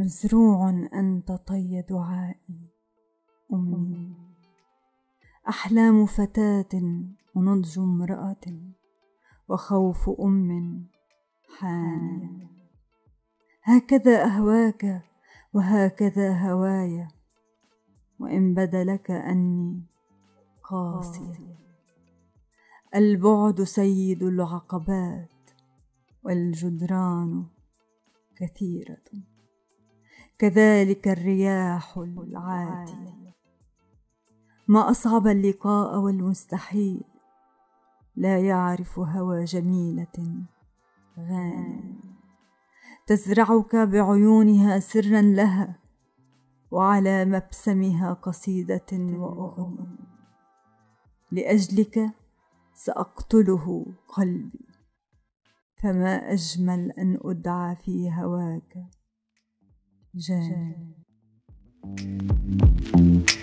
مزروع أنت طي دعائي أمي، أحلام فتاة ونضج امرأة وخوف أم حانية. هكذا أهواك وهكذا هوايا، وإن بدا لك أني قاسية. البعد سيد العقبات والجدران كثيرة، كذلك الرياح العاتية. ما أصعب اللقاء والمستحيل، لا يعرف هوى جميلة غانية تزرعك بعيونها سرا لها، وعلى مبسمها قصيدة وأغنية. لأجلك سأقتله قلبي، فما أجمل أن أدعى في هواك جان.